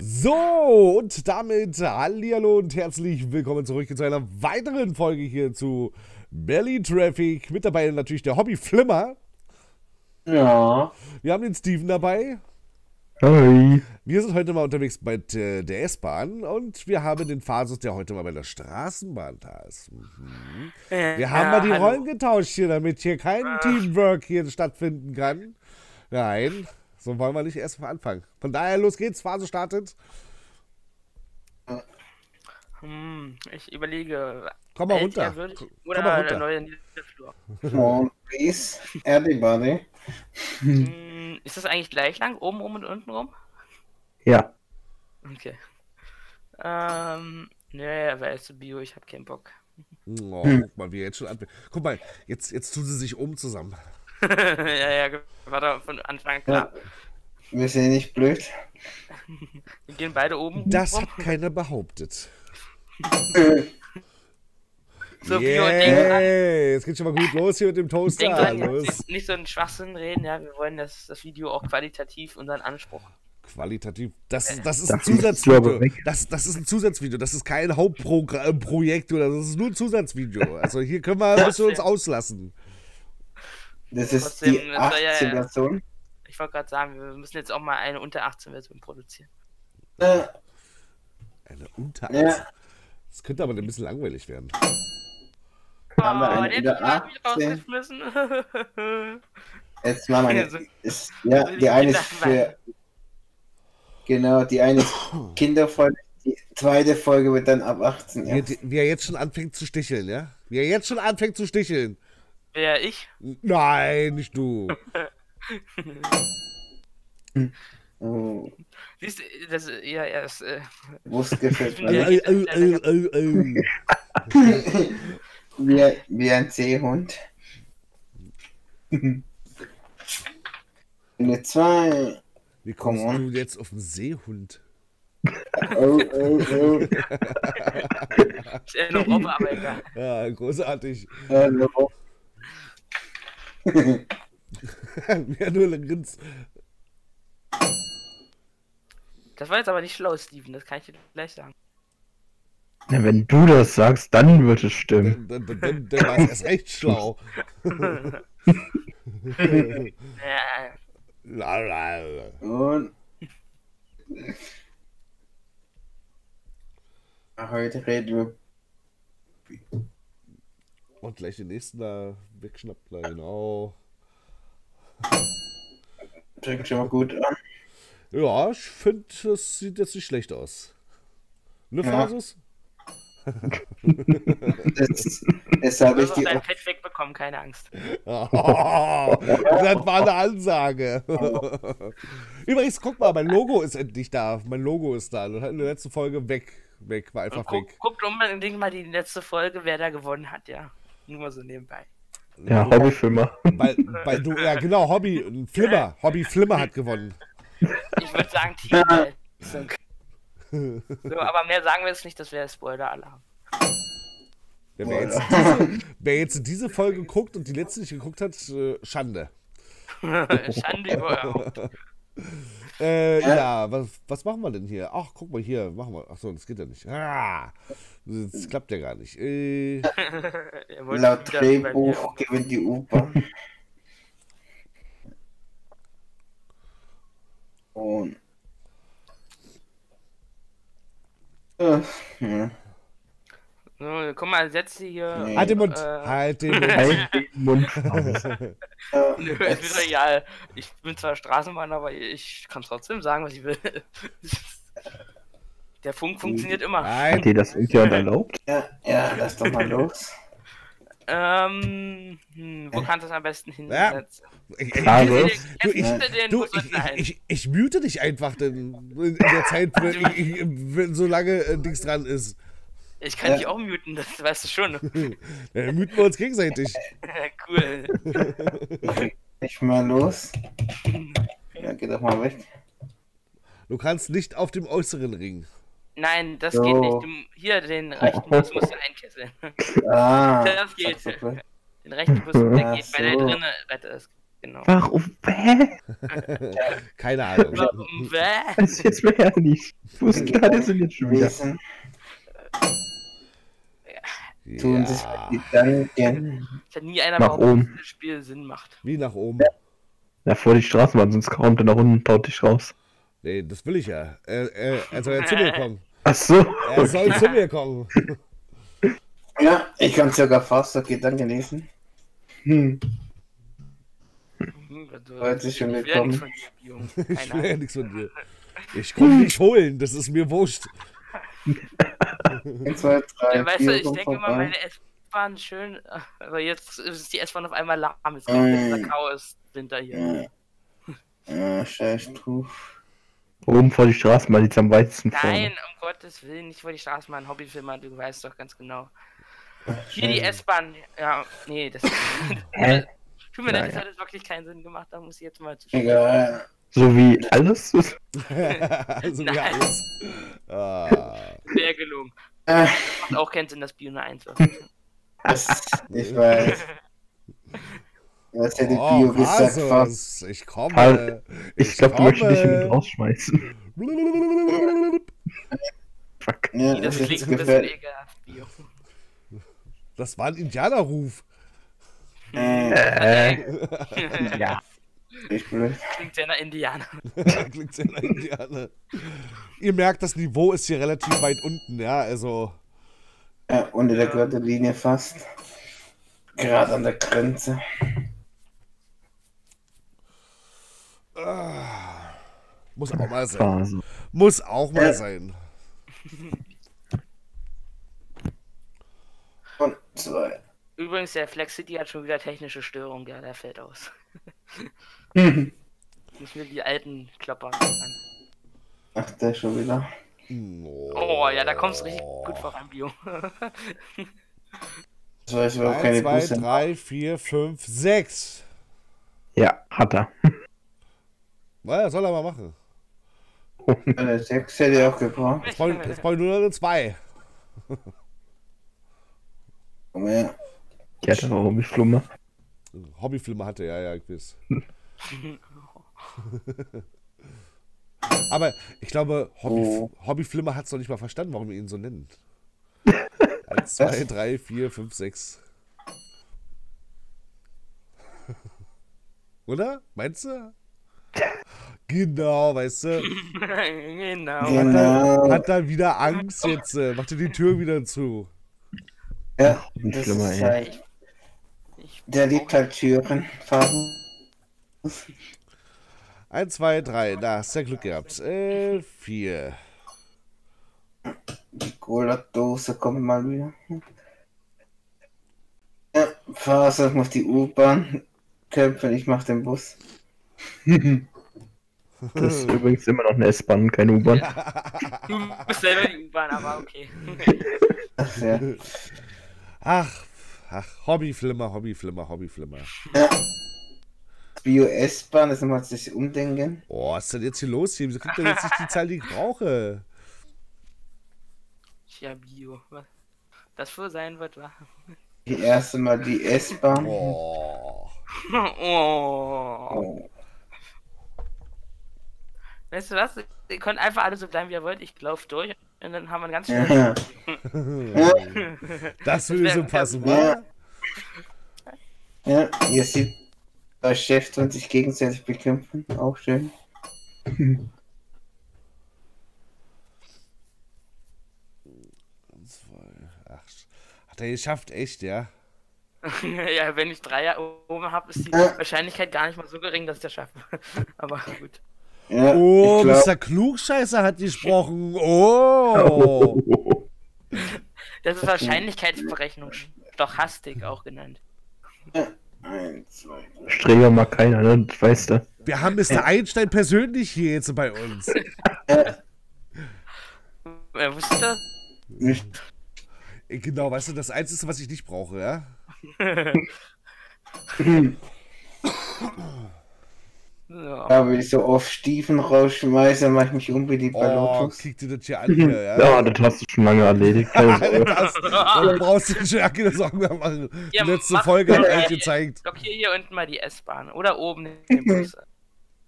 So, und damit hallihallo und herzlich willkommen zurück zu einer weiteren Folge hier zu Berlin Traffic. Mit dabei natürlich der Hobbyfilmer. Ja. Wir haben den Steven dabei. Hi. Wir sind heute mal unterwegs bei der S-Bahn und wir haben den Fasus, der heute mal bei der Straßenbahn da ist. Mhm. Wir haben mal die Rollen getauscht hier, damit hier kein Teamwork hier stattfinden kann. Nein. So wollen wir nicht erst mal anfangen. Von daher, los geht's, Phase startet. Ich überlege. Komm mal runter. Oder mal runter. Der neue Niederflur. Oh, please, everybody. Ist das eigentlich gleich lang? Oben rum und unten rum? Ja. Okay. Naja, wer ist zu Bio? Ich hab keinen Bock. Oh, guck mal, wie jetzt schon anfängt. Guck mal, jetzt tun sie sich zusammen. ja, war doch von Anfang an klar. Ja. Wir sind nicht blöd. Wir gehen beide oben. Das rum. Hat keiner behauptet. So, yeah. Jetzt geht's schon mal gut los hier mit dem Toaster. Dran, nicht so einen Schwachsinn reden, ja. Wir wollen das Video auch qualitativ unseren Anspruch. Qualitativ. Das ist ein Zusatzvideo. Das ist ein Zusatzvideo. Das ist kein Hauptprojekt oder das ist nur ein Zusatzvideo. Also hier müssen wir uns auslassen. Das ist trotzdem, die 18-Version. Ja, ich wollte gerade sagen, wir müssen jetzt auch mal eine unter 18-Version produzieren. Eine unter 18? Ja. Das könnte aber ein bisschen langweilig werden. Oh, haben wir eine unter 18? Jetzt machen wir eine. Ja, die eine ist für... Genau, die eine ist kinderfreundlich. Die zweite Folge wird dann ab 18. Ja. Wie er jetzt schon anfängt zu sticheln, ja? Wie er jetzt schon anfängt zu sticheln. Wer, ich? Nein, nicht du. Oh. Siehst du, das ist... Wie ein Seehund. Eine 2. Wie kommst du jetzt auf den Seehund? Oh. Ja, großartig. Hallo. Ja, nur das war jetzt aber nicht schlau, Steven, das kann ich dir gleich sagen. Ja, wenn du das sagst, dann wird es stimmen. Dann war es erst recht schlau. Und heute reden wir. Und gleich den nächsten da wegschnappt, genau. Fängt schon mal gut an. Ja, ich finde, das sieht jetzt nicht schlecht aus. Ne, ja. Fasus? Das habe ich dein Pet wegbekommen, keine Angst. Oh, das war eine Ansage. Übrigens, guck mal, mein Logo ist endlich da. Mein Logo ist da. In der letzten Folge weg, war einfach weg. Guckt unbedingt mal die letzte Folge, wer da gewonnen hat, ja. Nur mal so nebenbei. Ja, Hobbyfilmer. Ja, genau, Hobbyfilmer. Hobbyfilmer hat gewonnen. Ich würde sagen, Team. So, aber mehr sagen wir jetzt nicht, das wäre Spoiler-Alarm. Ja, wer jetzt diese Folge guckt und die letzte nicht geguckt hat, Schande. Schande überhaupt. Ja, was machen wir denn hier? Ach, guck mal hier, machen wir. Achso, das geht ja nicht. Ah, das klappt ja gar nicht. Laut Drehbuch gewinnt die U-Bahn. Und. Ja. So, guck mal, setz sie hier. Nee. Halt den Mund! Halt den Mund! Halt den Mund! Nö, ist mir egal. Ich bin zwar Straßenbahn, aber ich kann trotzdem sagen, was ich will. Der Funk funktioniert immer. Nein, okay, das ist ja erlaubt. Ja, lass doch mal los. Wo kannst du das am besten hinsetzen? Ich mute dich einfach in der Zeit, solange Dings dran ist. Ich kann dich auch muten, das weißt du schon. Dann muten wir uns gegenseitig. Cool. Ich mal los. Ja, geh doch mal weg. Du kannst nicht auf dem äußeren Ring. Nein, das geht nicht. Hier den rechten Bus musst du einkesseln. Ah, das geht. Den rechten Bus, der geht bei der drinnen. Genau. Warum? Hä? Keine Ahnung. Warum? Das ist jetzt mehr nicht. Fußkarte sind jetzt schon wieder. Ja. Tun sich dann gerne. Ich hätte nie einer warum das Spiel Sinn macht. Wie nach oben? Na, vor die Straßenbahn, sonst kommt er nach unten und taut dich raus. Nee, das will ich ja. Er soll ja zu mir kommen. Ach so. Er soll zu mir kommen. Ja, ich kann sogar fast, das geht dann gelesen. Hm. Heute schon mitkommen. Ich will ja nichts von dir. Ich komm nicht holen, das ist mir wurscht. 1, 2, 3, weißt du, ich denke immer, meine S-Bahn schön. Aber jetzt ist die S-Bahn auf einmal lahm. Es gibt ein Chaos-Winter hier. Ja, scheiß drauf. Oben vor die Straßenbahn, die ist am weitesten vorne. Nein, um Gottes Willen, nicht vor die Straßenbahn, Hobbyfilmer, du weißt doch ganz genau. Hier die S-Bahn, ja, nee, das. Tut mir leid, das hat jetzt wirklich keinen Sinn gemacht, da muss ich jetzt mal zu schauen. Ja. So wie alles? So wie alles. Sehr gelungen. Macht auch keinen Sinn, dass Bio eine 1 ist. Ich weiß. Das hätte Bio gesagt fast. Ich komme. Ich glaube, du möchtest dich mit rausschmeißen. Fuck. Nee, das klingt ein bisschen ekelhaft, Bio. Das war ein Indianerruf. Ja. Klingt sehr nach Indianer. Klingt sehr nach Indianer. Ihr merkt, das Niveau ist hier relativ weit unten, ja, also. Ja, unter der Gürtellinie fast. Gerade an der Grenze. Muss auch mal sein. Muss auch mal sein. 1, 2. Übrigens, der Flexity hat schon wieder technische Störungen, ja, der fällt aus. Ich muss mir die alten Klopper an. Ach, der schon wieder. Oh, ja, da kommst du richtig gut voran, Bio. 1, 2, 3, 4, 5, 6. Ja, hat er. Naja, soll er mal machen. 6 hätte ich auch gebraucht. Jetzt brauche ich nur noch eine 2. Komm her. Der hatte noch Hobbyfilmer. Hobbyfilmer hatte er, ja, gewiss. Aber ich glaube, Hobbyfilmer hat es noch nicht mal verstanden, warum ihr ihn so nennt. 1, 2, 3, 4, 5, 6. Oder? Meinst du? Genau, weißt du? Genau. Hat er wieder Angst jetzt? Macht er die Tür wieder zu? Ja, das ist halt. Der liebt halt Türen, Farben. 1, 2, 3, da hast du ja Glück gehabt. 4. Die Cola-Dose kommt mal wieder. Ja, Fasus macht die U-Bahn kämpfen, ich mach den Bus. Das ist übrigens immer noch eine S-Bahn, keine U-Bahn. Du bist selber die U-Bahn, aber okay. Ach ja. Ach, Hobbyflimmer. Ja. Bio S-Bahn, das muss man sich umdenken. Oh, was ist denn jetzt hier los hier? Wieso kriegt er jetzt nicht die Zahl, die ich brauche? Tja, Bio. Was das für sein wird, war. Die erste Mal die S-Bahn. Oh. Weißt du was? Ihr könnt einfach alle so bleiben, wie ihr wollt. Ich laufe durch und dann haben wir ein ganz schönes. Das würde so passen, oder? Ja, ihr seht, der Chef und sich gegenseitig bekämpfen. Auch schön. Hat er geschafft, echt, ja? Ja, wenn ich 3 oben habe, ist die Wahrscheinlichkeit gar nicht mal so gering, dass ich das schaffe. Aber gut. Ja, oh, Mr. Klugscheißer hat gesprochen. Oh. Das ist Wahrscheinlichkeitsberechnung. Stochastik auch genannt. 1, 2, 3. Streber mag keiner, ne? Weißt du. Wir haben Mr. Einstein persönlich hier jetzt bei uns. Wer wusste das? Nicht. Genau, weißt du, das Einzige, was ich nicht brauche, ja? Ja. Ja, wenn ich so auf Steven rausschmeiße, mache ich mich unbedingt bei Lotus. Kriegt ihr das hier an? Hier, ja? Ja, das hast du schon lange erledigt. Du brauchst dir schon keine Sorgen mehr machen. Ja, letzte Folge hat euch gezeigt. Blockier hier unten mal die S-Bahn oder oben den Bus.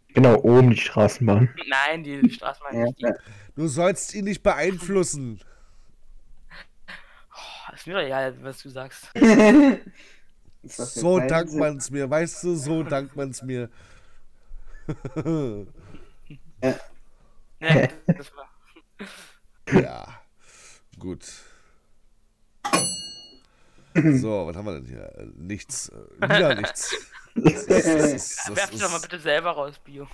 Genau, oben die Straßenbahn. Nein, die Straßenbahn ja. Nicht. Du sollst ihn nicht beeinflussen. Oh, ist mir doch egal, was du sagst. So dankt man's mir, weißt du, so dankt man's mir. Ja. Ja, das war. Ja, gut. So, was haben wir denn hier? Nichts. Wieder nichts. Werf dich doch mal bitte selber raus, Bio.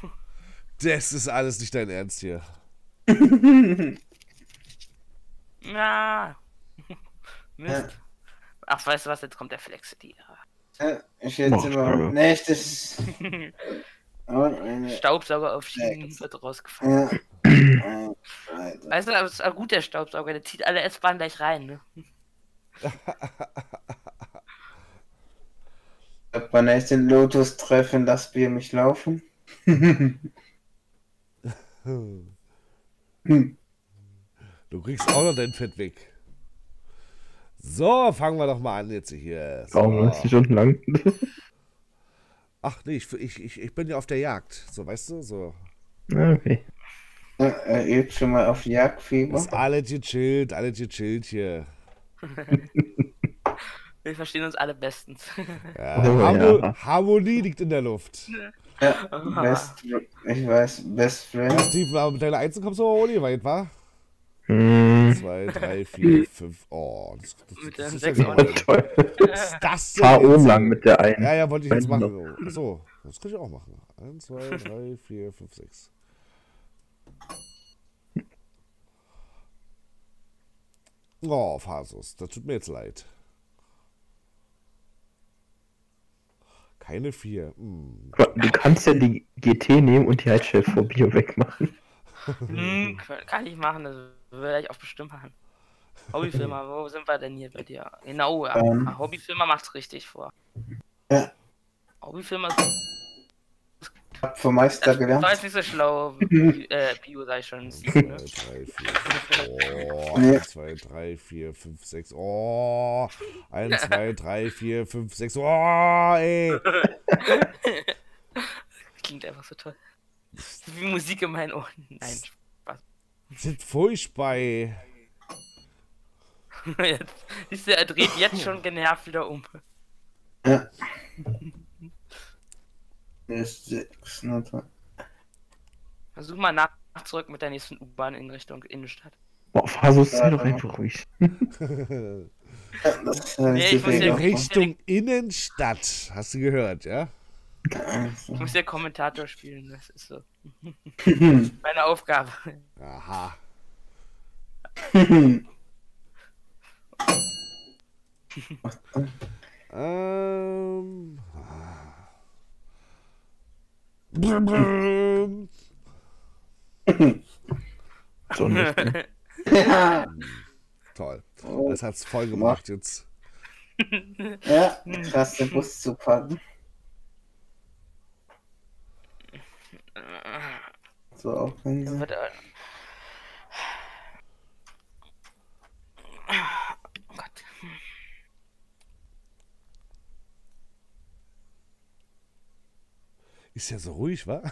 Das ist alles nicht dein Ernst hier. Na. Mist. Ach, weißt du was? Jetzt kommt der Flexity. Ich hätte immer. Nee, das ist. Staubsauger auf Schienen wird rausgefallen. Ja. Weißt du, aber ist gut der Staubsauger, der zieht alle S-Bahn gleich rein, ne? Wann ich den Lotus treffe, lasst wir mich laufen. Du kriegst auch noch dein Fett weg. So, fangen wir doch mal an jetzt hier. So. 90 Stunden lang. Ach nee, ich bin ja auf der Jagd, so weißt du, so. Okay. Er übt schon mal auf Jagdfieber. Ist alles gechillt hier. Wir verstehen uns alle bestens. Ja, oh, Harmonie liegt in der Luft. Ja, ich weiß, best friend. Steve, mit deiner Einzel kommst du aber ohne weit, wa? 2, 3, 4, 5. Oh, das ist ja toll. Ist das denn? Fahr oben lang mit der einen. Ja, ja, wollte ich jetzt machen. So, das kann ich auch machen. 1, 2, 3, 4, 5, 6. Oh, Fasus, das tut mir jetzt leid. Keine 4. Hm. Du kannst ja die GT nehmen und die Heizschild vor Bio wegmachen. Hm, kann ich machen, das werde ich auch bestimmt machen. Hobbyfilmer, wo sind wir denn hier bei dir? Genau, ja. Hobbyfilmer macht's richtig vor. Ja. Hobbyfilmer ist... Hab vom Meister gelernt. Du bist nicht so schlau, Bio sei schon. 1, 2, 3, 4, 5, 6, oh. 1, 2, 3, 4, 5, 6, oh, ey. Das klingt einfach so toll. Wie Musik in meinen Ohren. Nein, Spaß. Sind furchtbar. Siehst du, er dreht jetzt schon genervt wieder um. Ja. Versuch mal zurück mit der nächsten U-Bahn in Richtung Innenstadt. Boah, Fasus, sei doch einfach ruhig. In Richtung Innenstadt, hast du gehört, ja? Ich muss ja Kommentator spielen, das ist so. Meine Aufgabe. Aha. So nicht, ne? Ja. Toll. Das hat's voll gemacht jetzt. Ja, krass, den Bus zu packen. So auch wenn sie... Oh Gott. Ist ja so ruhig, wa?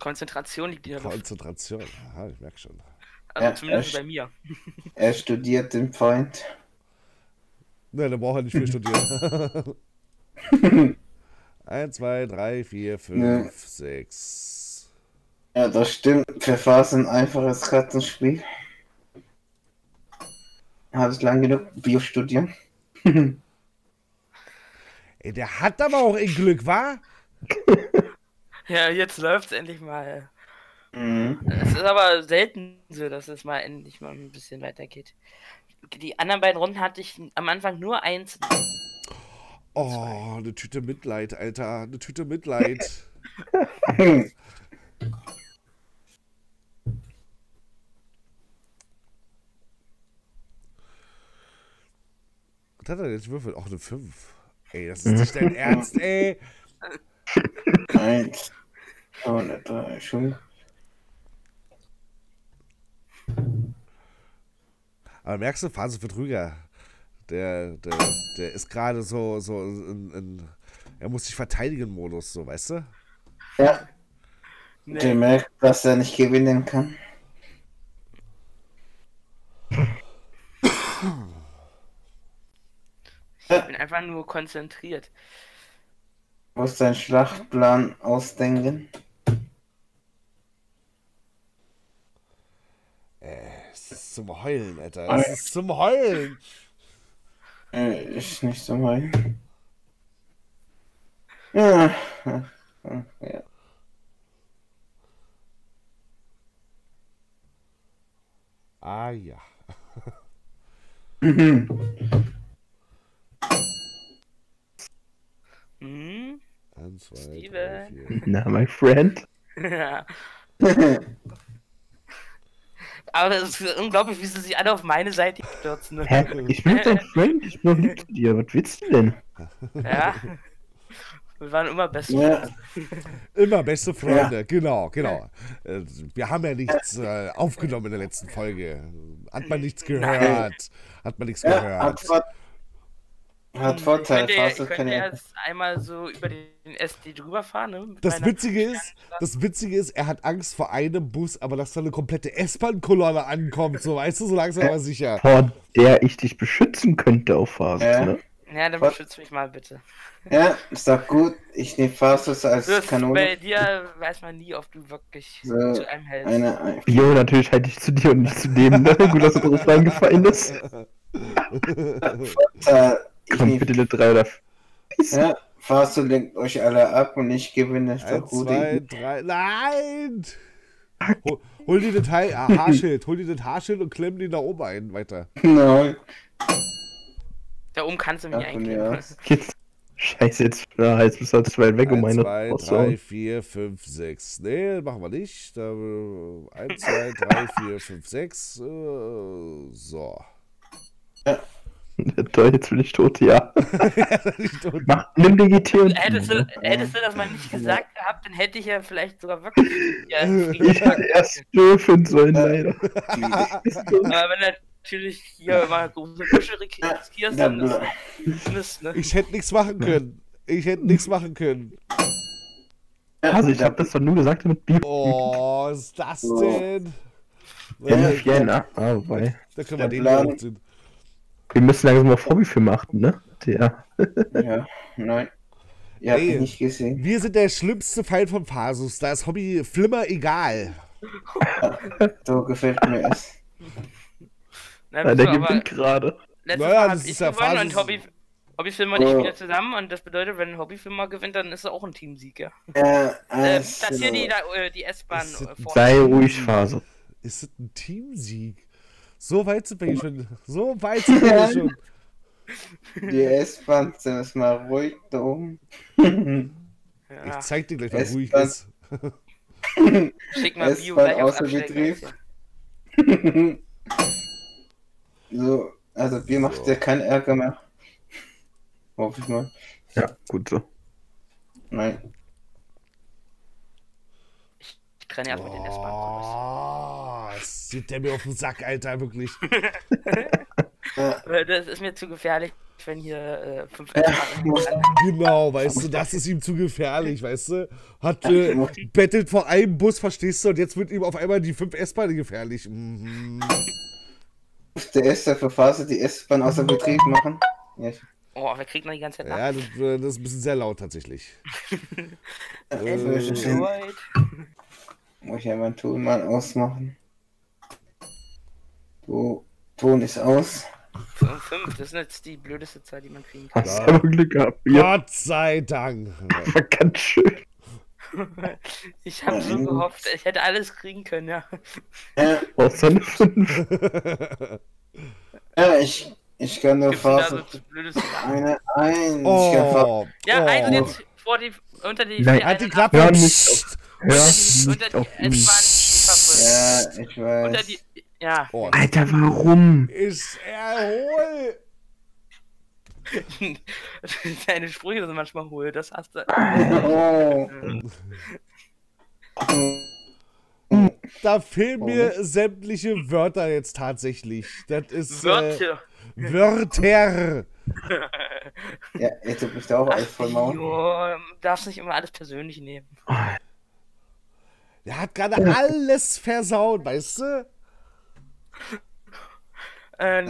Konzentration liegt hier. Konzentration, aha, ich merke schon. Also zumindest bei mir. Er studiert den Feind. Nein, da braucht er nicht viel studieren. 1, 2, 3, 4, 5, 6. Ja, das stimmt. Für Fasus ein einfaches Kartenspiel. Habe ich lang genug Bio studieren. Ey, der hat aber auch ein Glück, wa? Ja, jetzt läuft's endlich mal. Mhm. Es ist aber selten so, dass es mal endlich mal ein bisschen weitergeht. Die anderen beiden Runden hatte ich am Anfang nur eins. Oh, eine Tüte Mitleid, Alter. Eine Tüte Mitleid. Was hat er jetzt würfelt? Auch eine 5. Ey, das ist nicht dein Ernst, ey. Eins. Oh, drei, schon. Aber merkst du, Fasus wird rüger. Der ist gerade so in er muss sich verteidigen Modus, so, weißt du? Ja. Nee. Der merkt, dass er nicht gewinnen kann. Ich bin einfach nur konzentriert. Du musst deinen Schlachtplan ausdenken. Es ist zum Heulen, Alter. Es ist zum Heulen. Ist nicht zum Heulen. Ja. Ja. Ah ja. Mhm. Eins, zwei, Steven. Drei, vier. Na, my friend. Ja. Aber es ist unglaublich, wie sie sich alle auf meine Seite stürzen. Hä? Ich bin dein Friend, ich bin noch hinter dir. Was willst du denn? Ja. Wir waren immer beste Freunde. Ja. Immer beste Freunde, ja. Genau. Wir haben ja nichts aufgenommen in der letzten Folge. Hat man nichts gehört. Nein. Hat man nichts gehört. Hat Vorteil. Ich könnte erst einmal so über den SD drüber fahren. Ne? Das Witzige ist, er hat Angst vor einem Bus, aber dass da eine komplette S-Bahn-Kolonne ankommt, so, weißt du, so langsam aber sicher. Vor der ich dich beschützen könnte auf Fasus, ne? Ja, dann beschütze mich mal bitte. Ja, ist doch gut. Ich nehme Fasus als Kanone. Bei dir weiß man nie, ob du wirklich so zu einem hältst. Jo, natürlich halte ich zu dir und nicht zu dem. Ne? Gut, dass du drauf reingefallen bist. Vorteil. Ich komm bitte eine 3 oder 4. Ja, Fasus lenkt euch alle ab und ich gewinne. Das ist doch gut. 1, 2, 3. Nein! Hol dir das Haarschild. Hol dir das Haarschild und klemm den da oben ein. Weiter. Nein. Da oben kannst du mich einklemmen. Scheiße, jetzt bist du halt zwei weg um meine 1, 2, 3, 4, 5, 6. Nee, machen wir nicht. 1, 2, 3, 4, 5, 6. So. Ja. Toll, jetzt bin ich tot, ja. Nimm den GT und... Hättest du das mal nicht gesagt gehabt, dann hätte ich ja vielleicht sogar wirklich... Ja, ich hätte erst dürfen sollen, leider. Aber wenn er natürlich hier mal große Büsche riskierst, dann ist das Mist, ne? Ich hätte nichts machen können. Also, ich habe das doch nur gesagt mit Bier. Oh, was ist das denn? Ja, da können wir den hochziehen. Wir müssen langsam auf Hobbyfilm achten, ne? Ja. Ja, nein. Ja, ey, hab ich nicht gesehen. Wir sind der schlimmste Feind von Fasus. Da ist Hobbyfilmer egal. So gefällt mir es. Na, der gewinnt gerade. Letztes Mal habe ich gewonnen und Hobbyfilmer nicht wieder zusammen. Und das bedeutet, wenn ein Hobbyfilmer gewinnt, dann ist er auch ein Teamsieger. Platzier die S-Bahn vor. Sei ruhig, Fasus. Ist das ein Teamsieg? So weit sind wir schon. Die S-Bahn ist mal ruhig da oben. Ja. Ich zeig dir gleich, was ruhig ist. Schick mal Bio gleich auf Abschlag. So, also Bio macht ja keinen Ärger mehr. Hoffe ich mal. Ja, gut so. Nein. Ich trenne erst mit den S-Bahn raus. Das sieht der mir auf den Sack, Alter, wirklich. Das ist mir zu gefährlich, wenn hier 5 Genau, weißt du, das ist ihm zu gefährlich, weißt du. Bettelt vor einem Bus, verstehst du, und jetzt wird ihm auf einmal die 5 S-Bahn gefährlich. Mhm. Der erste Verfasser die S-Bahn außer Betrieb machen. Ja. Oh, wir kriegen noch die ganze Zeit nach. Ja, das ist ein bisschen sehr laut, tatsächlich. Muss ich ja meinen Ton mal ausmachen. So, Ton ist aus. 5, das ist jetzt die blödeste Zahl, die man kriegen kann. Hast du aber Glück gehabt. Ja. Gott sei Dank. Das war ganz schön. Ich habe so gehofft, ich hätte alles kriegen können, ja. Außer eine 5. Ja, ich kann nur Fasus. Eine 1. Oh, ja, 1 und jetzt unter die... Nein, hat die Klappe. Ja, nicht. Unter die S-Bahn. Ja, ich weiß. Unter die... Ja. Alter, warum? Ich erhol. Deine Sprüche sind manchmal hohl, das hast du. Oh. Da fehlen mir sämtliche Wörter jetzt tatsächlich. Das ist Wörter. Ja, jetzt hab ich da auch alles voll Maul. Du darfst nicht immer alles persönlich nehmen. Der hat gerade alles versaut, weißt du?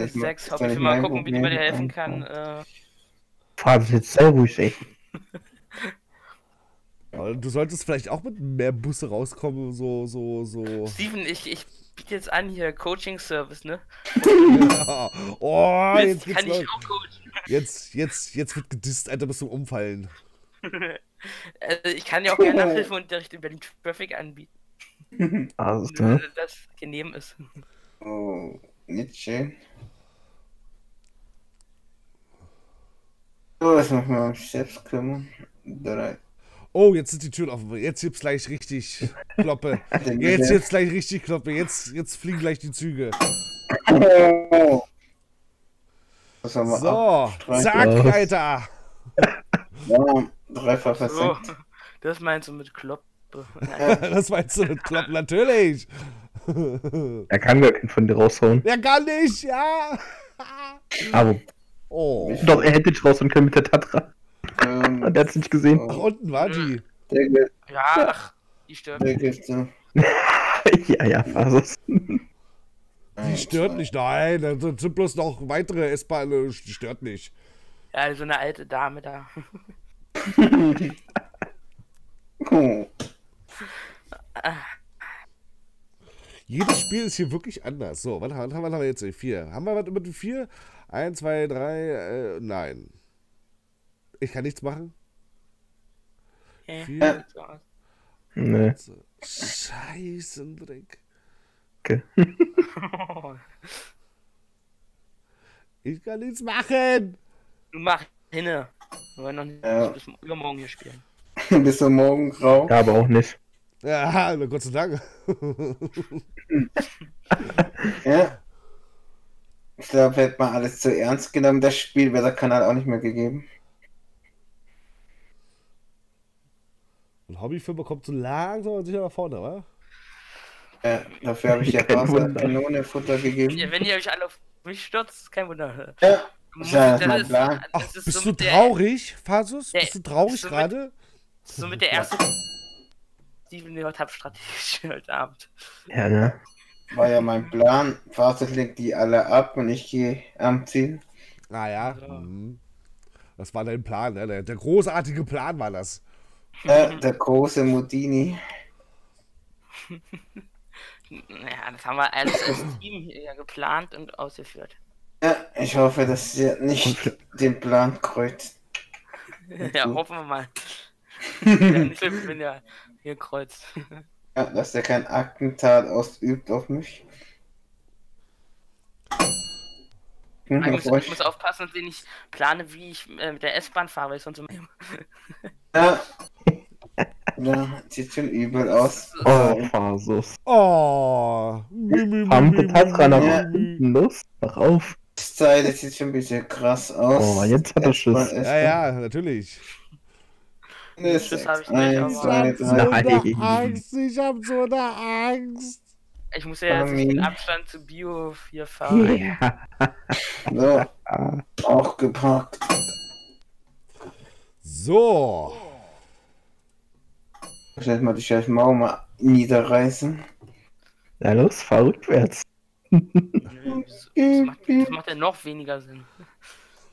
Sex, hab ich mal gucken, wie ich mir dir helfen kann. Fabian, jetzt sehr ruhig, ey. Du solltest vielleicht auch mit mehr Busse rauskommen, so. Steven, ich biete jetzt an hier Coaching-Service, ne? Ja. Oh, jetzt kann ich auch coachen. Jetzt wird gedisst, Alter, bist du umfallen. Also ich kann ja auch gerne Nachhilfeunterricht in Berlin Traffic anbieten. Also, nur, dass das genehm ist. Oh, nicht schön. So, jetzt muss ich mal um Chefs kümmern. Drei. Oh, jetzt sind die Türen offen. Jetzt gibt's gleich richtig Kloppe. Jetzt fliegen gleich die Züge. Oh. Das haben wir zack, Alter. Ja, dreifach versenkt. Oh, das meinst du mit Kloppe? Das meinst du mit Kloppe, natürlich. Er kann gar keinen von dir raushauen. Er kann nicht, ja. Aber. Oh. Doch, er hätte dich raushauen können mit der Tatra. Der hat's nicht gesehen. Ach, unten war die. Ja, ach, die stört nicht. Ja, Fasus. Die stört nicht, nein, da sind bloß noch weitere S-Bahn, die stört nicht. Ja, so eine alte Dame da. Oh. Jedes Spiel ist hier wirklich anders. So, wann haben wir jetzt? 4. Haben wir was über die 4? 1, 2, 3, nein. Ich kann nichts machen. Ja. Nee. Scheißen Dreck. Okay. Ich kann nichts machen. Du machst hinne. Wir wollen noch nicht bis übermorgen hier spielen. Bis zum Morgen grau. Ja, aber auch nicht. Ja, Gott sei Dank. Ja. Ich glaube, hätte man alles zu ernst genommen. Das Spiel wäre der Kanal auch nicht mehr gegeben. Und Hobbyfilmer kommt so langsam und sicher nach vorne, oder? Ja, dafür habe ich ja Kanonenfutter gegeben. Wenn ihr euch alle auf mich stürzt, kein Wunder. Ja, das ist bist du traurig, Fasus? Ja, bist du traurig gerade? So mit der ersten, die ich heute habe, strategisch heute Abend. Ja, ne? War ja mein Plan. Fasus legt die alle ab und ich gehe am Ziel. Naja, das war dein Plan, ne? Der großartige Plan war das. Der große Modini. Naja, das haben wir alles als Team hier geplant und ausgeführt. Ja, ich hoffe, dass ihr nicht den Plan kreuzt. Ja, hoffen wir mal. Nicht schlimm, wenn ihr hier kreuzt. Ja, dass der kein Attentat ausübt auf mich. Ich muss aufpassen, dass ich nicht plane, wie ich mit der S-Bahn fahre, weil ich sonst immer... Ja. Ja, sieht schon übel aus. Oh, Fasus. Oh. Pumpe Tatra nach unten, los. Mach auf. Das sieht schon ein bisschen krass aus. Oh, jetzt hat er Schiss. Ja, natürlich. Schiss hab ich nicht, aber... Ich hab so eine Angst. Ich muss ja jetzt den Abstand zu Bio 4 fahren. Ja. So, auch geparkt. So. Vielleicht mal die scheiß Mauer mal niederreißen. Na los, fahr rückwärts. Das macht ja noch weniger Sinn.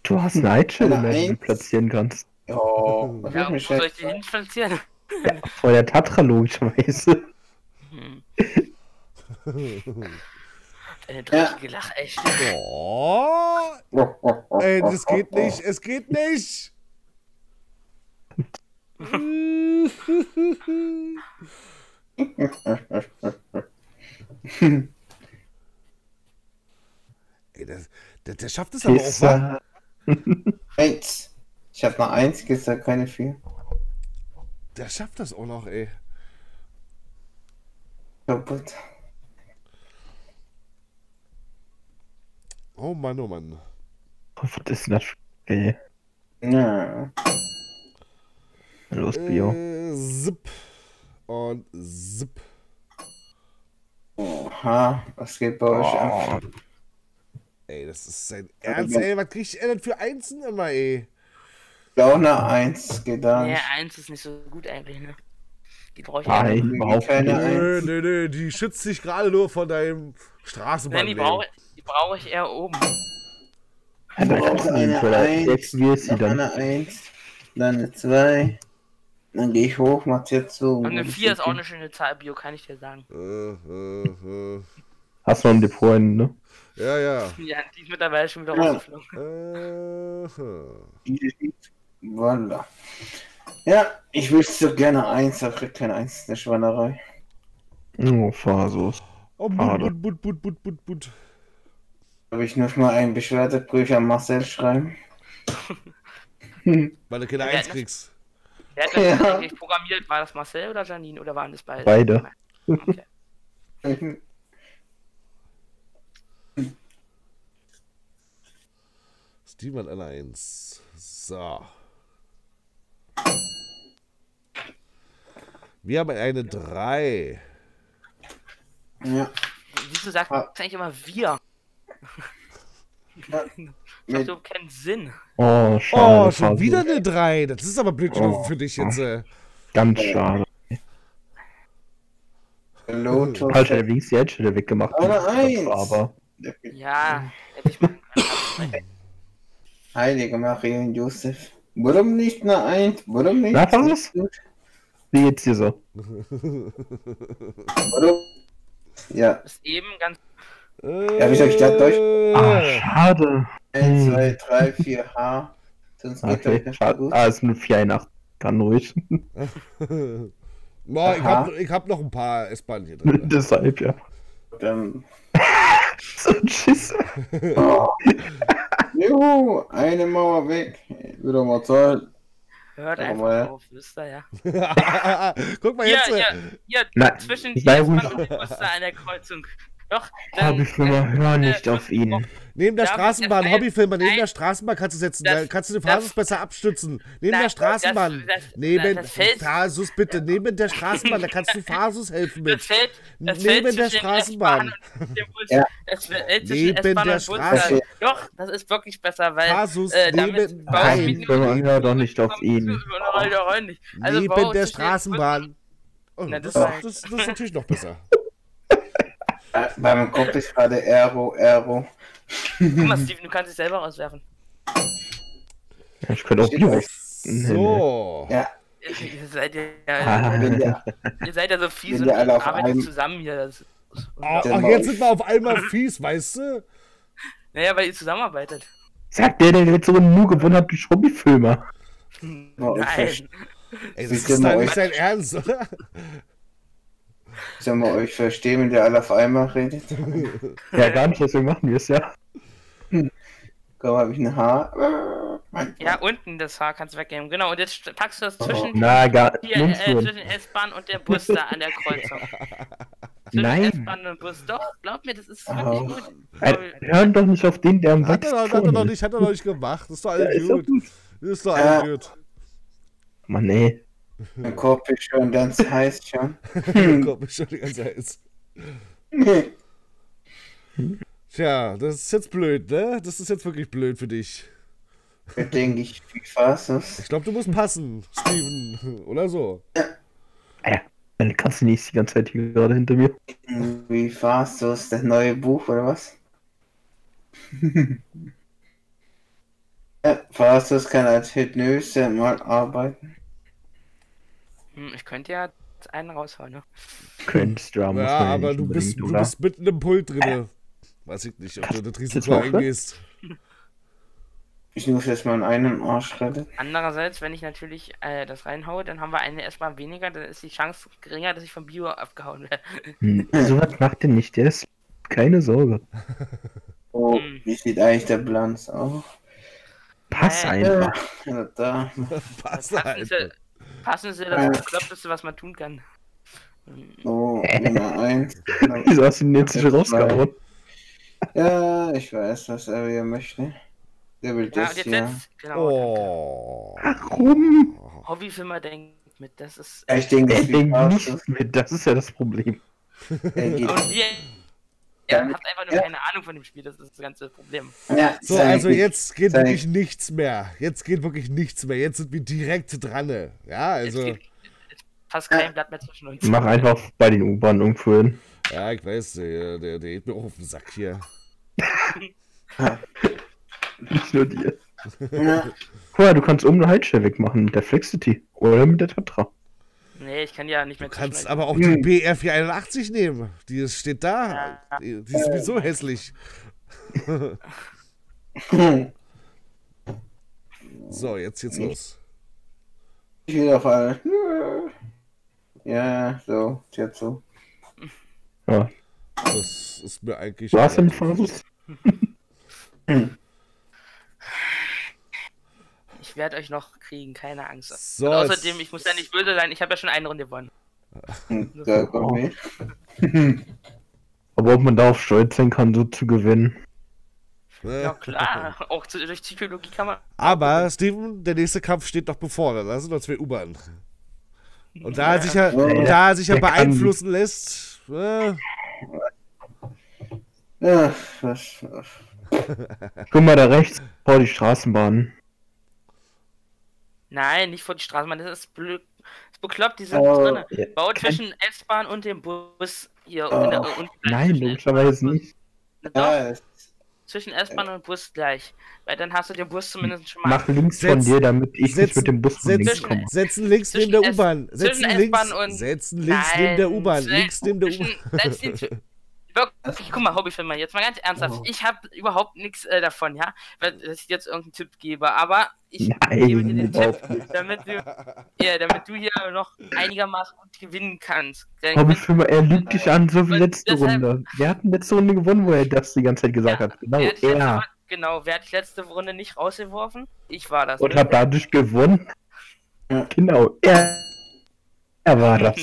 Du hast eine Heizschelle, die du platzieren kannst. Oh, ja, wo soll ich die hin platzieren? Ja, vor der Tatra logischerweise. Deine dreckige Lachechte. Oh. Ey, das geht nicht, es geht nicht. Ey, der schafft es aber auch mal. Eins. Ich hab mal 1 gesagt, keine 4. Der schafft das auch noch, ey. Kaputt. Oh Mann, oh Mann. Was ist das? Okay. Na. Los, Bio. Zip. Und zip. Oha, was geht bei euch ab? Ey, das ist sein Ernst, ey. Was krieg ich denn für Einsen immer, ey? Laune 1 geht da nicht. Ja, 1 ist nicht so gut eigentlich, ne? Die brauche ich überhaupt keine. Nö, nö, nö, die schützt dich gerade nur von deinem Straßenbahn. Nein, die brauche ich eher oben. Ja, dann brauchst du eine 1, dann eine 2. Dann gehe ich hoch, mach's jetzt so. Und eine 4 ist auch eine schöne Zahl, Bio, kann ich dir sagen. Hast du noch ein Depot, ne? Ja, ja. Ja, die ist mittlerweile schon wieder rausgeflogen. Voilà. Ja, ich wüsste so gerne 1, aber krieg keine 1 in der Schweinerei. Oh, Fasus. Oh, but. Darf ich nur mal einen Beschwerdebrief an Marcel schreiben? Weil du keine 1 kriegst. Wer hat das eigentlich programmiert? War das Marcel oder Janine oder waren das beide? Beide. Okay. Steven hat eine 1. So. Wir haben eine 3. Ja. Wieso sagt man eigentlich immer wir? Ja. Das hat überhaupt keinen Sinn. Oh, schade. Oh, schon wieder eine 3. Das ist aber blöd für dich jetzt. Ganz schade. Hallo, Tom. Alter, der Wings jetzt schon weggemacht. Aber. Ja, hätte ich mal. Heilige Maria und Josef. Warum nicht eine 1? Warum nicht? Na, was? Wie geht's dir so? Warum? Ja. Ist eben ganz. Ja, hab ich euch gerade durch. Ah, schade. 1, 2, 3, 4, H. Sonst geht euch nicht gut. Ah, ist nur 481. Kann ruhig. Boah, ich hab noch ein paar S-Bahn hier drin. Deshalb, ja. Dann. So ein Schiss. Oh. Juhu, eine Mauer weg. Wieder mal Zeit. Hört einfach auf, wisst ihr, ja. Guck mal jetzt. Ja, zwischen die S-Bahn und die Oster an der Kreuzung. Doch, Hobbyfilmer, hör nicht auf ihn. Neben der Straßenbahn, Hobbyfilmer, neben der Straßenbahn kannst du setzen, da kannst du den Fasus besser abstützen. Neben der Straßenbahn, neben Fasus bitte, neben der Straßenbahn, da kannst du Fasus helfen mit. Neben der Straßenbahn. Neben der Straßenbahn. Doch, das ist wirklich besser, weil Fasus neben hör doch nicht auf ihn. Neben der Straßenbahn. Das ist natürlich noch besser. Bei meinem Kopf ist gerade Aero. Guck mal, Steven, du kannst dich selber auswerfen. Ja, ich könnte auch Bio. So. Ja. Ihr seid ja so fies und arbeitet zusammen hier. Ach, jetzt sind wir auf einmal fies, weißt du? Naja, weil ihr zusammenarbeitet. Sagt der denn jetzt so nur gewonnen hat durch Hobbyfilmer? Nein. Ey, das ist doch nicht sein Ernst, oder? Sollen wir euch verstehen, wenn ihr alle auf einmal redet? Ja, gar nicht, deswegen machen wir es, ja. Komm, hab ich ein Haar. Ja, unten das Haar kannst du weggeben, genau. Und jetzt packst du das zwischen S-Bahn und der Bus da an der Kreuzung. Nein. S-Bahn und Bus, doch, glaub mir, das ist wirklich gut. Hör doch nicht auf den, der am Wachstum ist. Hat er noch nicht gemacht, das ist doch alles gut. Das ist doch alles gut. Mann, ey. Mein Kopf ist schon ganz heiß, schon. Mein Kopf ist schon ganz heiß. Tja, das ist jetzt blöd, ne? Das ist jetzt wirklich blöd für dich. Da denke ich, wie Fasus. Ich glaube, du musst passen, Steven. Oder so. Ja, dann kannst du nicht die ganze Zeit hier gerade hinter mir. Wie Fasus, das neue Buch, oder was? Ja, Fasus kann als Hypnose mal arbeiten. Ich könnte ja einen raushauen, ne? Könntest du, aber ja, aber du bist mitten im Pult drin. Weiß ich nicht, ob du das Risiko eingehst. Ich muss jetzt mal in einen Arsch retten. Andererseits, wenn ich natürlich das reinhaue, dann haben wir eine erstmal weniger, dann ist die Chance geringer, dass ich vom Bio abgehauen werde. So was macht denn nicht, der ist keine Sorge. Oh, wie sieht eigentlich der Bilanz aus? Pass einfach. Ja, da. Pass einfach. Passen Sie das Bekloppteste, was man tun kann. Oh, Nummer 1. Wieso hast du den jetzt nicht rausgehauen? Ja, ich weiß, was er hier möchte. Der will das, ja. Und jetzt, genau, oh. Warum? Hobbyfilmer denkt mit, das ist... Ich denke, er denkt nicht mit, das ist ja das Problem. Er hat einfach nur keine Ahnung von dem Spiel, das ist das ganze Problem. Ja, so, also jetzt geht wirklich nichts mehr. Jetzt geht wirklich nichts mehr. Jetzt sind wir direkt dran. Ja, also... Jetzt passt kein Blatt mehr zwischen uns. Mach einfach bei den U-Bahn irgendwo hin. Ja, ich weiß, der geht mir auch auf den Sack hier. Nicht nur dir. Ja. Guck mal, du kannst oben eine Haltestelle wegmachen mit der Flexity oder mit der Tatra. Nee, ich kann ja nicht mehr. Du kannst aber auch die BR-481 nehmen. Die steht da. Ja. Die ist sowieso hässlich. So, jetzt geht's los. Ich will auf alle. Ja, so, jetzt so. Ja. Das ist mir eigentlich. War's im Fasus? Ich werde euch noch kriegen, keine Angst. So, außerdem, ich muss ja nicht böse sein, ich habe ja schon eine Runde gewonnen. Ja, okay. Aber ob man darauf stolz sein kann, so zu gewinnen. Ja klar, auch durch Psychologie kann man... Aber, Steven, der nächste Kampf steht noch bevor, da sind noch 2 U-Bahn. Und da er sich ja, beeinflussen lässt... Ja, guck mal da rechts, vor die Straßenbahn. Nein, nicht vor die Straßenbahn, das ist bekloppt, die sind drin. Bau zwischen S-Bahn und dem Bus hier. Nein, logischerweise nicht. Doch, zwischen S-Bahn und Bus gleich. Weil dann hast du den Bus zumindest schon mal. Mach links von dir, damit ich nicht mit dem Bus von links komme. Setzen links neben der U-Bahn. Setzen links neben der U-Bahn. Links neben der U-Bahn. Wirklich, guck mal, Hobbyfilmer, jetzt mal ganz ernsthaft. Oh. Ich habe überhaupt nichts davon, ja, dass ich jetzt irgendeinen Tipp gebe, aber ich gebe dir den Tipp, damit du hier noch einigermaßen gut gewinnen kannst. Hobbyfilmer, er lügt dich an, so wie letzte Runde. Wir hatten letzte Runde gewonnen, wo er das die ganze Zeit gesagt hat. Genau, wer hat die letzte Runde nicht rausgeworfen? Ich war das. Und hab dadurch gewonnen? Ja. Genau, er war das.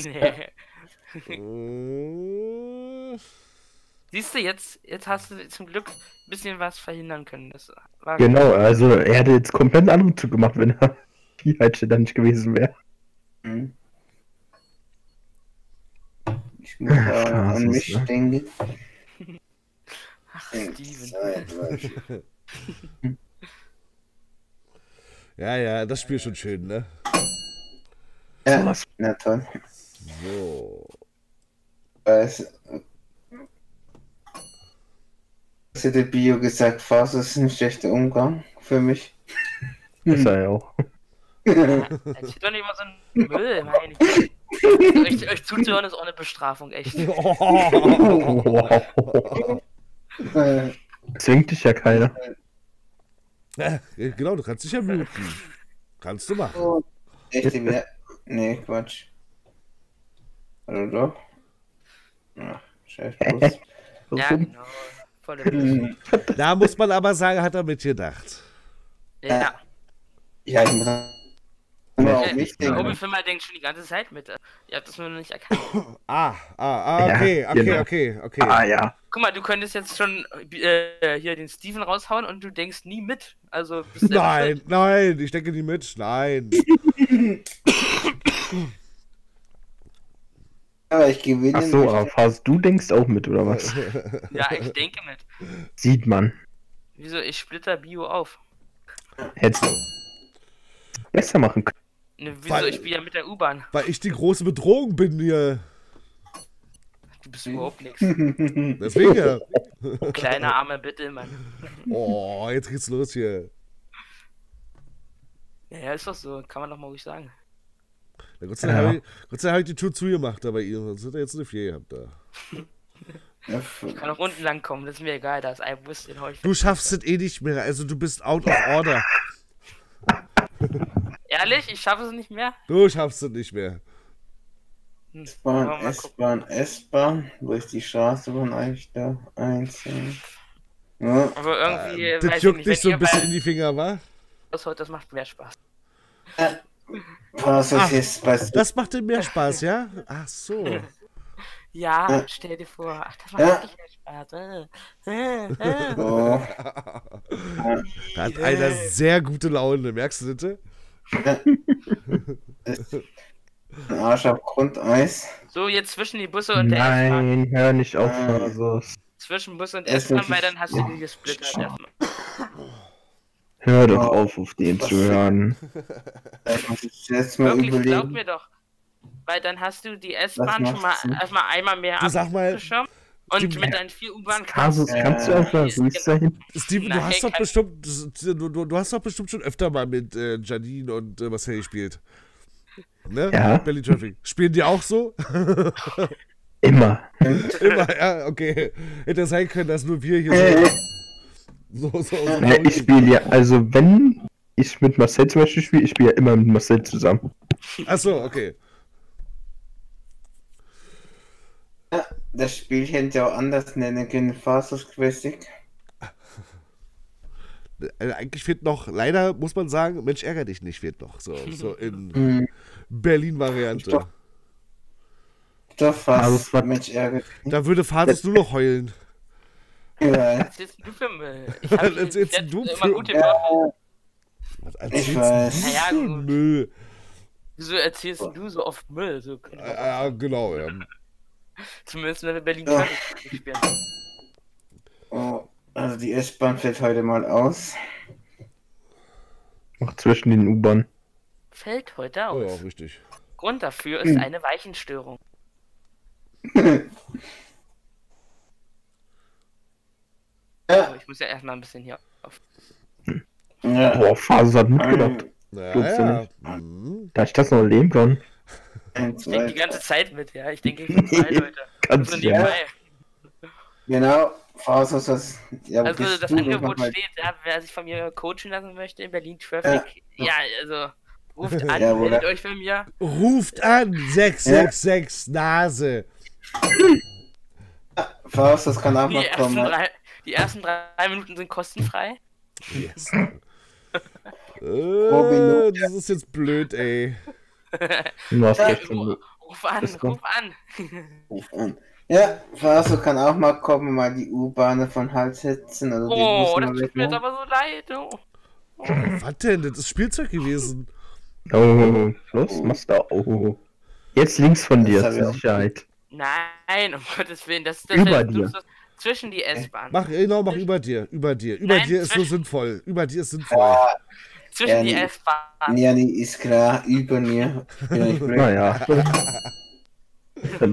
Siehst du, jetzt hast du zum Glück ein bisschen was verhindern können. Das war genau, also er hätte jetzt komplett einen anderen Zug gemacht, wenn er die Haltestelle dann nicht gewesen wäre. Mhm. Ich muss an mich denken. Ach, Steven. Ja, das Spiel ist schon schön, ne? Ja, na toll. So. Was hätte Bio gesagt? Fasus ist ein schlechter Umgang für mich. Das sei ja auch. Ich hätte doch nicht mal so einen Müll, meine ich. Euch zuzuhören ist auch eine Bestrafung, echt. Zwingt dich ja keiner. Genau, du kannst dich ja muten. Kannst du machen. Echt, nee, Quatsch. Hallo doch? Ach, scheiß bloß. Ja, genau. Da muss man aber sagen, hat er mitgedacht. Ja. Ja, ich muss auch nicht denken. Der Hobbyfilmer denkt schon die ganze Zeit mit. Ihr habt das nur noch nicht erkannt. Okay. Ah, ja. Guck mal, du könntest jetzt schon hier den Steven raushauen und du denkst nie mit. Also, nein, ich denke nie mit. Nein. Aber ich gewinne. Ach so, Fasus, du denkst auch mit, oder was? Ja, ich denke mit. Sieht man. Wieso? Ich splitter Bio auf. Hättest du besser machen können. Ne, wieso? Weil, ich spiele ja mit der U-Bahn. Weil ich die große Bedrohung bin hier. Du bist überhaupt nichts. Deswegen ja. Kleiner armer Bittelmann. Oh, jetzt geht's los hier. Ja, ist doch so. Kann man doch mal ruhig sagen. Na, Gott sei Dank habe ich die Tür zugemacht, aber ihr sonst hättet ihr jetzt eine 4 gehabt da. Ich kann auch unten lang kommen, das ist mir egal, da ist ein Bus, den hau ich. Du schaffst es eh nicht mehr, also du bist out of order. Ehrlich? Ich schaffe es nicht mehr? Du schaffst es nicht mehr. S-Bahn, S-Bahn, S-Bahn, wo ist die Straße, wo eigentlich da? 1, 2, ja. Aber irgendwie, das juckt dich so ein bisschen in die Finger, wa? Das macht mehr Spaß. Das macht dir mehr Spaß, ja? Ach so. Ja, stell dir vor. Ach, das macht wirklich mehr Spaß. Ja. Da hat einer sehr gute Laune, merkst du bitte? Arsch auf Grundeis. So, jetzt zwischen die Busse und der S-Bahn. Nein, hör nicht auf. Also. Zwischen Busse und S-Bahn, weil dann hast du die gesplittert erstmal. Hör doch auf den zu hören. Jetzt mal wirklich, überlegen. Glaub mir doch. Weil dann hast du die S-Bahn schon mal erstmal einmal mehr abgeschoben. Und mit deinen 4 U-Bahn kannst du einfach nicht sein. Steven, du hast doch bestimmt schon öfter mal mit Janine und Marcel gespielt. Ne? Ja. Berlin Traffic. Spielen die auch so? Immer. Immer, ja, okay. Hätte sein können, dass nur wir hier so ja, ich spiele ja, also wenn ich mit Marcel zum Beispiel spiele, ich spiele ja immer mit Marcel zusammen. Achso, okay. Ja, das Spiel hätte auch anders nennen können, Fasus Classic. Eigentlich fehlt noch, leider muss man sagen, Mensch, ärger dich nicht, fehlt noch. So in Berlin-Variante. Doch, Fasus, Mensch, ärger dich nicht. Da würde Fasus nur noch heulen. Ja. Was erzählst du für Müll? Ich hab immer gute Wörter. Was erzählst du für Müll? Wieso erzählst du so oft Müll? So ja, genau, ja. Zumindest wenn wir Berlin Traffic spielen. Oh, also die S-Bahn fällt heute mal aus. Ach, zwischen den U-Bahn. Fällt heute aus? Ja, richtig. Grund dafür ist eine Weichenstörung. Ja. Ich muss ja erstmal ein bisschen hier auf. Ja. Boah, Fasus hat mitgedacht. Ja. Da ich das noch erleben kann. Ich denke die ganze Zeit mit, ja. Ich denke, ich bin zwei Leute. Ganz genau. Fasus, das. Ja, also, das Angebot steht, ja, wer sich von mir coachen lassen möchte in Berlin Traffic. Ja, also. Ruft an, meldet euch von mir. Ruft an! 666 Nase! Fasus, das kann auch noch kommen. Die ersten 3 Minuten sind kostenfrei. Yes. Das ist jetzt blöd, ey. Ruf an. Ja, Faso kann auch mal kommen, mal die U-Bahn von Hals setzen. Also oh, das tut mir jetzt aber so leid. Oh. Was denn? Das ist Spielzeug gewesen. Oh, los, machst du jetzt links von dir, zur Sicherheit. Nein, um Gottes Willen, das ist über dir. Zwischen die S-Bahn. Mach über dir. Über dir ist so sinnvoll. Ja. Zwischen die S-Bahn. Ja, die ist klar. Über mir. Naja. Du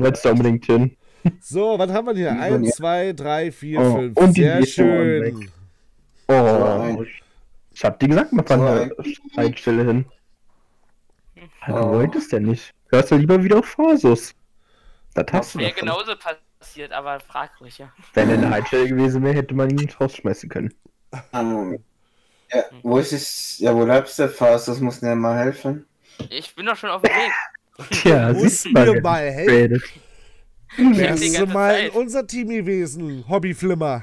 wolltest da unbedingt hin. So, was haben wir hier? 1, 2, 3, 4, 5. Sehr schön. Oh. Ich hab dir gesagt, man kann eine Stelle hin. Du wolltest ja nicht. Hörst du lieber wieder auf Fasus. Das hast du genauso passiert, aber frag ruhig, ja. Wenn eine Haltestelle gewesen wäre, hätte man ihn ins Haus schmeißen können. Ja, wo ist es? Ja, wo bleibst du, Faust? Das muss mir mal helfen. Ich bin doch schon auf dem Weg. Tja, siehst du mal, hey. Wärst du mal in unser Team gewesen, Hobbyfilmer.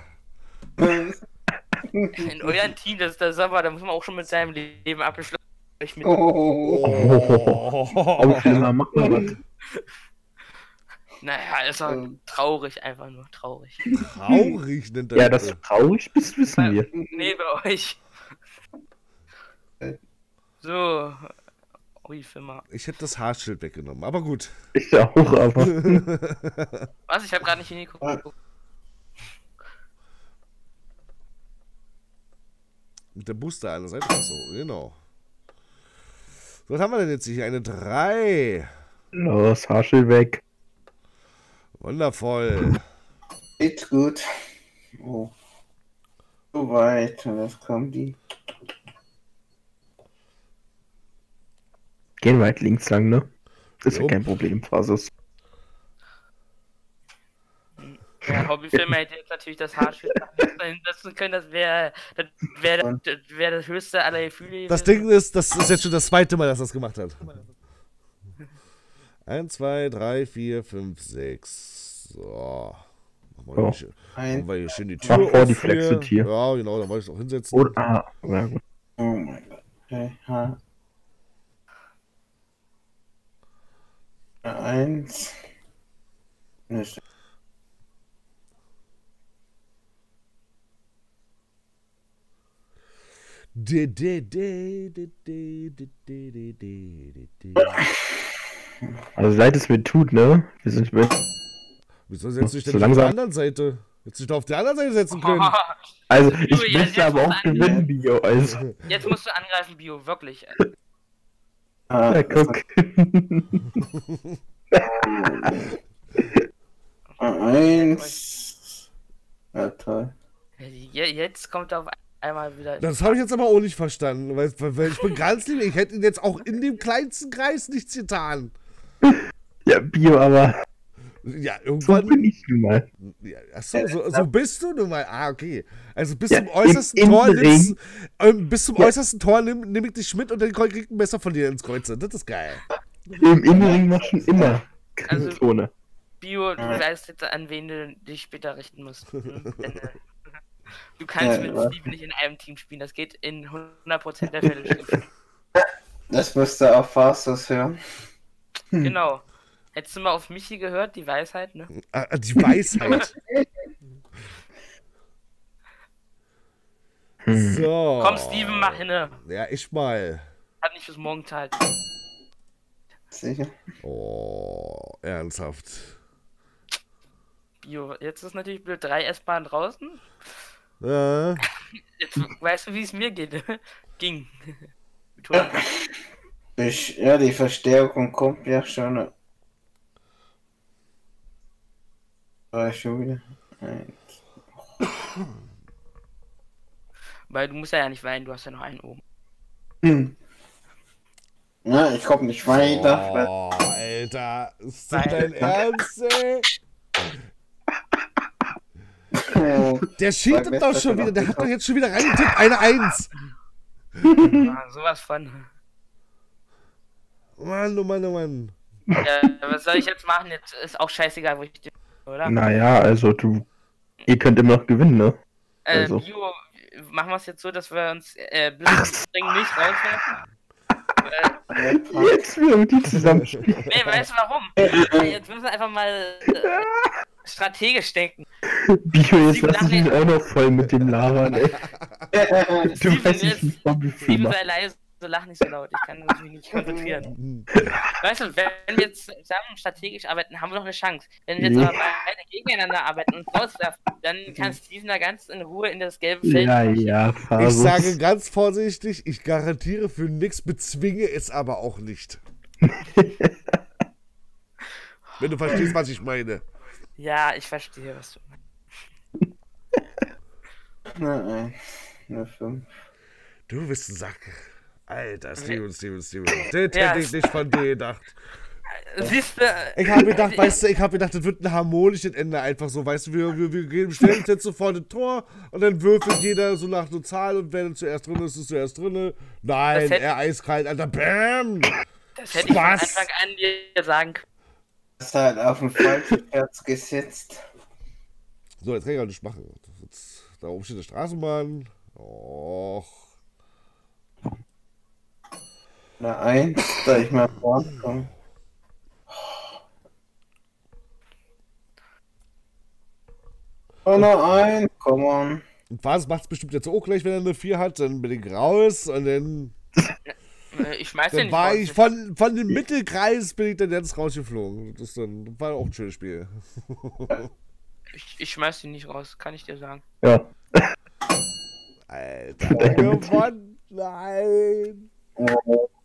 In eurem Team, das ist der Sabber, da muss man auch schon mit seinem Leben abgeschlossen. Hobbyfilmer, mach mal was. Naja, ist doch traurig, einfach nur traurig. Traurig nennt er das. Ja, dass du traurig bist, wissen wir. Nee, bei euch. So. Ich hätte das Haarschild weggenommen, aber gut. Ich auch, aber. Was? Ich habe gerade nicht hingeguckt. Mit der Booster alles einfach so, genau. Was haben wir denn jetzt hier? Eine 3. Los, Haarschild weg. Wundervoll. Ist gut. Oh. So weit. Was kommen die? Gehen wir halt links lang, ne? Ist ja kein Problem, Fasus. Ja, Hobbyfilmer hätte jetzt natürlich das Haarschild hinsetzen können, das wäre das höchste aller Gefühle. Das Ding ist, das ist jetzt schon das zweite Mal, dass das gemacht hat. 1, 2, 3, 4, 5, 6. So. Machen wir hier schön die Tür. Mach vor die Flexity. Ja, genau, da wollte ich es auch hinsetzen. Oder, ja, gut. Oh mein Gott. Okay, 1. Nicht. Also leid es mir tut, ne? Wir sind mit... Wieso setzt du dich denn auf der anderen Seite? Hättest du dich doch auf der anderen Seite setzen können. Oh. Also ich möchte aber auch gewinnen, Bio. Also. Jetzt musst du angreifen, Bio, wirklich. Ja, guck. Eins. Ja, toll. Jetzt kommt er auf einmal wieder... Das habe ich jetzt aber auch nicht verstanden, weil ich bin ganz lieb. Ich hätte ihn jetzt auch in dem kleinsten Kreis nichts getan. Ja, Bio, aber... Ja, irgendwann... So bin ich nun mal. Ja, achso, so bist du nun mal. Ah, okay. Also bis, ja, zum, äußersten Tor nimmst, bis zum äußersten Tor nehm ich dich mit und dann krieg ich ein Messer von dir ins Kreuz. Das ist geil. Im Innenring war schon immer Kriegsone. Also, Bio, du weißt jetzt, an wen du dich später richten musst. Du kannst mit Steven nicht in einem Team spielen. Das geht in 100% der Fälle schief. Das müsste auch Fasus hören. Genau. Hättest du mal auf Michi gehört, die Weisheit, ne? Ah, die Weisheit. So. Komm, Steven, mach hinne. Ja, ich mal. Hat nicht fürs Morgen Zeit. Sicher. Oh, ernsthaft. Jo, jetzt ist natürlich blöd. 3 S-Bahn draußen. Jetzt weißt du, wie es mir geht. Ging. Ja, die Verstärkung kommt ja schon. Schon wieder. Weil du musst ja nicht weinen, du hast ja noch einen oben. Na, ich komm nicht weiter. Oh, Alter, ist das dein Ernst, ey? Der schiebt doch schon wieder, der hat doch jetzt schon wieder reingetippt, eine 1. Ja, sowas von. Mann, oh Mann, oh Mann. Was soll ich jetzt machen? Jetzt ist auch scheißegal, wo ich den... Oder? Naja, also ihr könnt immer noch gewinnen, ne? Also. Bio, machen wir es jetzt so, dass wir uns Blitzring nicht rauswerfen? Jetzt wir mit die zusammenspielen. Nee, weißt du warum? Jetzt müssen wir einfach mal strategisch denken. Bio, jetzt lass mich auch noch voll mit dem Labern, ey. Du weißt nicht, Hobbyfilmer. Sei leise, so lach nicht so laut. Ich kann mich nicht konzentrieren. Weißt du, wenn wir jetzt zusammen strategisch arbeiten, haben wir noch eine Chance. Wenn wir jetzt aber beide gegeneinander arbeiten und rauswerfen, dann kann Steven da ganz in Ruhe in das gelbe Feld. Ja, ich sage ganz vorsichtig, ich garantiere für nichts, bezwinge es aber auch nicht. Wenn du verstehst, was ich meine. Ja, ich verstehe, was du meinst. Nein, nur 5. Du bist ein Sack. Alter, Steven. Den hätte ich nicht von dir gedacht. Siehst du? Ich habe gedacht, weißt du, das wird ein harmonisches Ende einfach so. Weißt du, wir stellen jetzt sofort ein Tor und dann würfelt jeder so nach einer Zahl und wer dann zuerst drin ist, ist zuerst drin. Nein, er eiskalt, Alter, bam! Das hätte ich von Anfang an dir sagen können. Das ist halt auf dem falschen Herz gesetzt. So, jetzt kann ich auch nicht machen. Da oben steht eine Straßenbahn. Och. Na, 1, da ich mal vorankomme. Oh, na 1, come on. Und Fasus macht es bestimmt jetzt auch gleich, wenn er eine 4 hat, dann bin ich raus und dann... Ich schmeiß den nicht war raus. Ich von dem Mittelkreis bin ich dann jetzt rausgeflogen. Das war auch ein schönes Spiel. Ich schmeiß den nicht raus, kann ich dir sagen. Ja. Alter, gewonnen! Nein!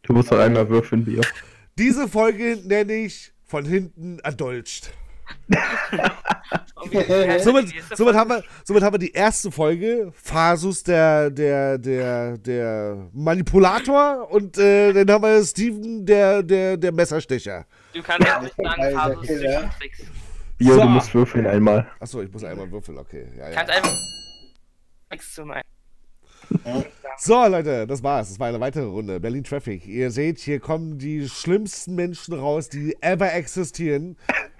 Du musst doch einmal würfeln, Bio. Diese Folge nenne ich von hinten erdolcht. somit haben wir die erste Folge. Fasus, der Manipulator, und dann haben wir Steven, der Messerstecher. Du kannst ja nicht sagen, Fasus, Bio, so. Du musst würfeln einmal. Achso, ich muss einmal würfeln, okay. Ja. Kannst einfach nichts zu meinen. So, Leute, das war's. Das war eine weitere Runde. Berlin Traffic. Ihr seht, hier kommen die schlimmsten Menschen raus, die ever existieren.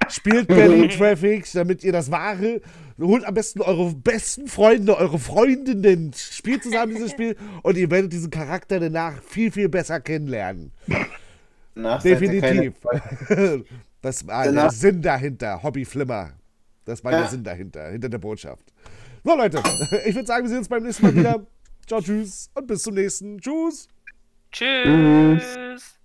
Spielt Berlin Traffic, damit ihr das wahre... Holt am besten eure besten Freunde, eure Freundinnen. Spielt zusammen dieses Spiel und ihr werdet diesen Charakter danach viel, viel besser kennenlernen. Definitiv. Das war der Sinn dahinter. Hobbyfilmer. Das war der Sinn dahinter. Hinter der Botschaft. So, Leute, ich würde sagen, wir sehen uns beim nächsten Mal wieder. Ciao, tschüss und bis zum nächsten. Tschüss. Tschüss.